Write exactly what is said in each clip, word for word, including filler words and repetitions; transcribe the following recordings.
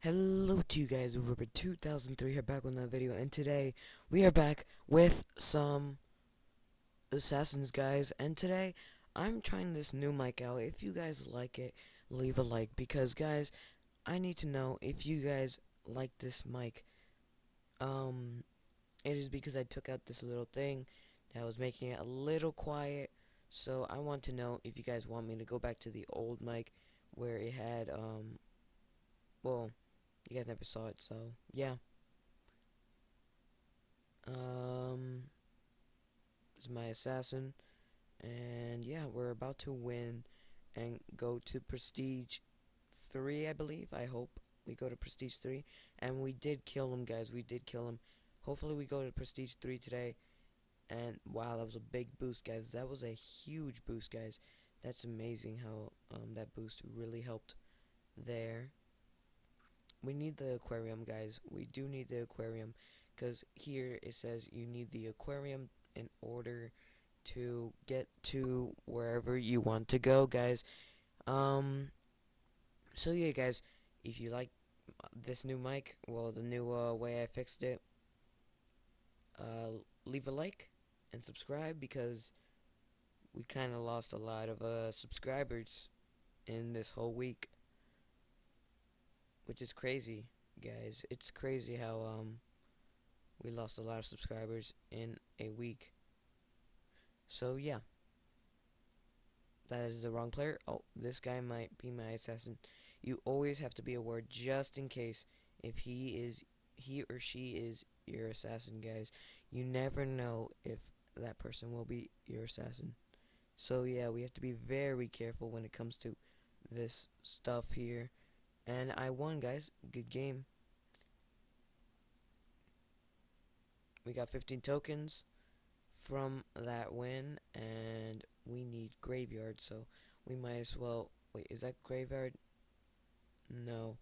Hello to you guys, WeirdBread two thousand three here, back with another video, and today we are back with some Assassins, guys. And today I'm trying this new mic out. If you guys like it, leave a like, because guys, I need to know if you guys like this mic. Um, it is because I took out this little thing that was making it a little quiet, so I want to know if you guys want me to go back to the old mic where it had, um, well, you guys never saw it, so yeah. Um, this is my assassin, and yeah, we're about to win and go to Prestige three, I believe. I hope we go to Prestige three, and we did kill him, guys. We did kill him. Hopefully, we go to Prestige three today. And wow, that was a big boost, guys. That was a huge boost, guys. That's amazing how um that boost really helped there. We need the aquarium, guys. We do need the aquarium, because here it says you need the aquarium in order to get to wherever you want to go, guys. Um, so yeah, guys, if you like this new mic, well, the new uh, way I fixed it, uh, leave a like and subscribe, because we kind of lost a lot of uh, subscribers in this whole week. Which is crazy, guys. It's crazy how um we lost a lot of subscribers in a week. So yeah, that is the wrong player. Oh, this guy might be my assassin. You always have to be aware, just in case, if he is he or she is your assassin, guys. You never know if that person will be your assassin. So yeah, we have to be very careful when it comes to this stuff here. And I won, guys. Good game. We got fifteen tokens from that win, and we need graveyard, so we might as well... Wait, is that graveyard? No.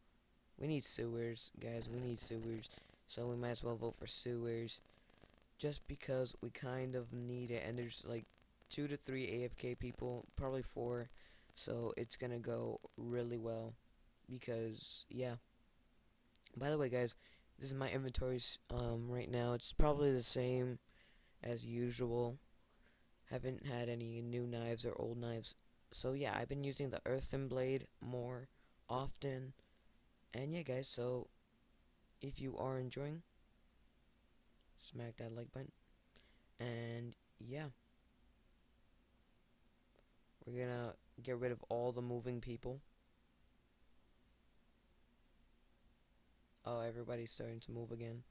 We need sewers, guys. We need sewers, so we might as well vote for sewers, just because we kind of need it, and there's like two to three A F K people, probably four, so it's gonna go really well. Because yeah, by the way, guys, this is my inventories um right now. It's probably the same as usual. Haven't had any new knives or old knives, so yeah, I've been using the earthen blade more often. And yeah, guys, so if you are enjoying, smack that like button. And yeah, we're gonna get rid of all the moving people. Oh, everybody's starting to move again.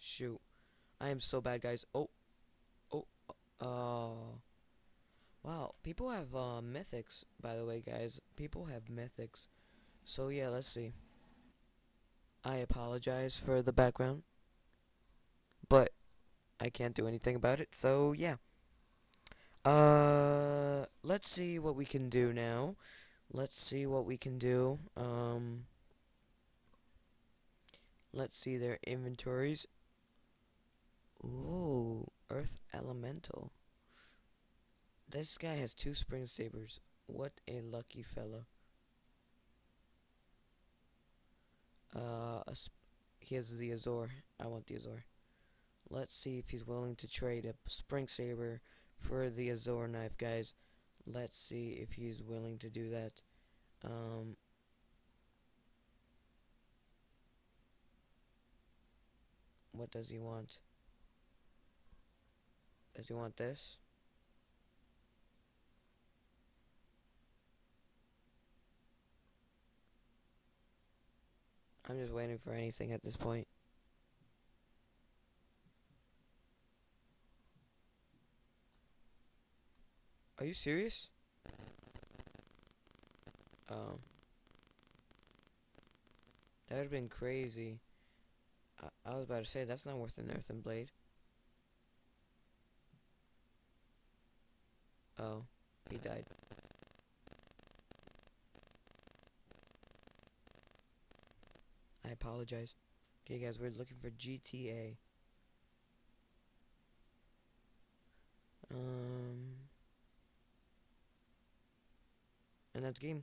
Shoot. I am so bad, guys. Oh. Oh. Oh. Wow. People have uh, mythics, by the way, guys. People have mythics. So, yeah, let's see. I apologize for the background, but I can't do anything about it. So, yeah. Uh, let's see what we can do now. Let's see what we can do. Um, let's see their inventories. Ooh, Earth Elemental. This guy has two Spring Sabers. What a lucky fella. Uh, a sp he has the Azor. I want the Azor. Let's see if he's willing to trade a Spring Saber for the Azor knife, guys. Let's see if he's willing to do that. Um, what does he want? Does he want this? I'm just waiting for anything at this point. Are you serious? Um, that would have been crazy. I, I was about to say, that's not worth an earthen blade. Oh, he died. I apologize. Okay, guys, we're looking for G T A. Um... And that's game.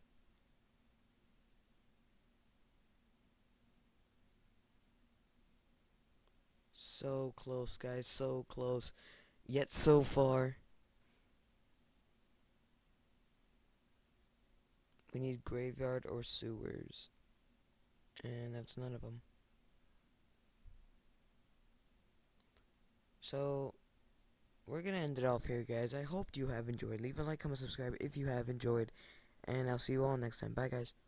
So close, guys, so close, yet so far. We need graveyard or sewers, and that's none of them. So we're gonna end it off here, guys. I hope you have enjoyed. Leave a like, comment, subscribe if you have enjoyed, and I'll see you all next time. Bye, guys.